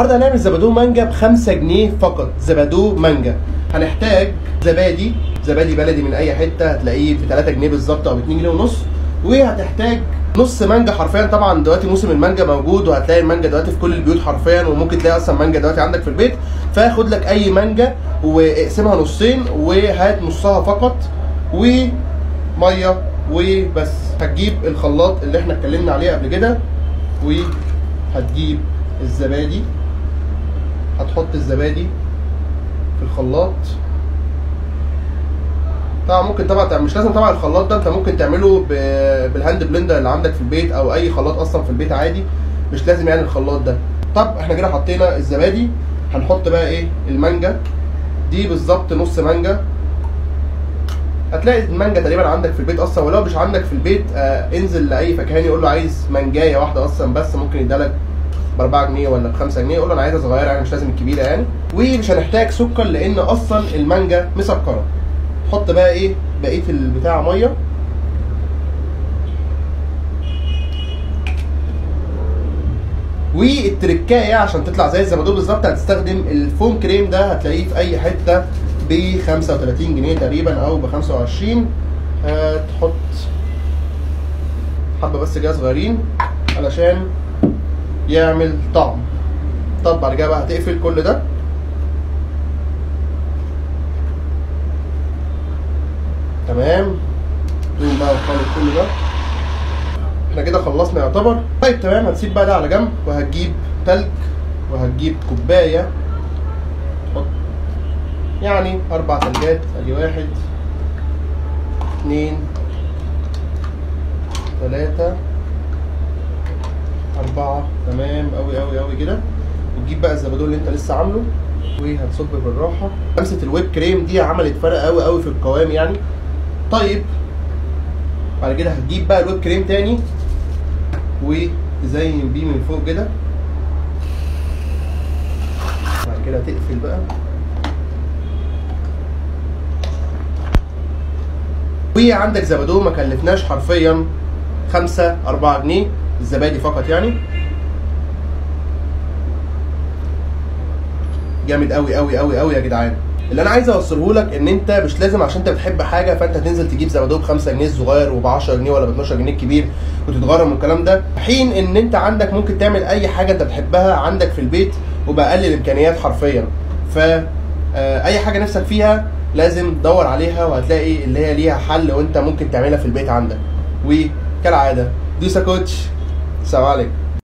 النهارده هنعمل زبادو مانجا ب5 جنيه فقط. زبادو مانجا هنحتاج زبادي بلدي من اي حته هتلاقيه ب 3 جنيه بالظبط او ب 2 جنيه ونص، وهتحتاج نص مانجا حرفيا. طبعا دلوقتي موسم المانجا موجود، وهتلاقي المانجا دلوقتي في كل البيوت حرفيا، وممكن تلاقي اصلا مانجا دلوقتي عندك في البيت. فاخد لك اي مانجا واقسمها نصين وهات نصها فقط وميه وبس. هتجيب الخلاط اللي احنا اتكلمنا عليه قبل كده، وهتجيب الزبادي، هتحط الزبادي في الخلاط. طبعا ممكن مش لازم طبعا الخلاط ده، انت ممكن تعمله بالهاند بلندر اللي عندك في البيت او اي خلاط اصلا في البيت عادي، مش لازم يعني الخلاط ده. طب احنا كده حطينا الزبادي، هنحط بقى ايه؟ المانجا دي بالظبط نص مانجا. هتلاقي المانجا تقريبا عندك في البيت اصلا، ولو مش عندك في البيت انزل لاي فكهاني قول له عايز مانجايه واحده اصلا بس، ممكن يديلك ب 4 جنيه ولا ب 5 جنيه، قول له انا عايزها صغيره يعني مش لازم الكبيره يعني. ومش هنحتاج سكر لان اصلا المانجا مسكره. حط بقى ايه بقيه البتاع؟ ميه. والتركايه عشان تطلع زي الزبادو بالظبط هتستخدم الفوم كريم ده، هتلاقيه في اي حته ب 35 جنيه تقريبا او ب 25. هتحط حبه بس كده صغيرين علشان يعمل طعم. طب بعد كده بقى هتقفل كل ده تمام، تقوم بقى وتخلط كل ده. احنا كده خلصنا يعتبر. طيب تمام، هنسيب بقى ده على جنب، وهتجيب تلج وهتجيب كوبايه، تحط يعني 4 تلجات. ادي 1 2 3 4 تمام اوي كده. وتجيب بقى الزبادو اللي انت لسه عامله وهتصب بالراحه. لمسه الويب كريم دي عملت فرق اوي في القوام يعني. طيب بعد كده هتجيب بقى الويب كريم تاني وتزين بيه من فوق كده. بعد كده هتقفل بقى وعندك زبادو. ما كلفناش حرفيا 5 4 جنيه الزبادي فقط يعني. جامد اوي يا جدعان. اللي انا عايز اوصلهولك ان انت مش لازم عشان انت بتحب حاجه فانت تنزل تجيب زبادو ب5 جنيه الصغير وب10 جنيه ولا ب12 جنيه الكبير وتتغرم من الكلام ده، حين ان انت عندك ممكن تعمل اي حاجه انت بتحبها عندك في البيت وباقل الامكانيات حرفيا. فاي حاجه نفسك فيها لازم تدور عليها، وهتلاقي اللي هي ليها حل وانت ممكن تعملها في البيت عندك. وكالعاده دوسا كوتش. السلام عليكم.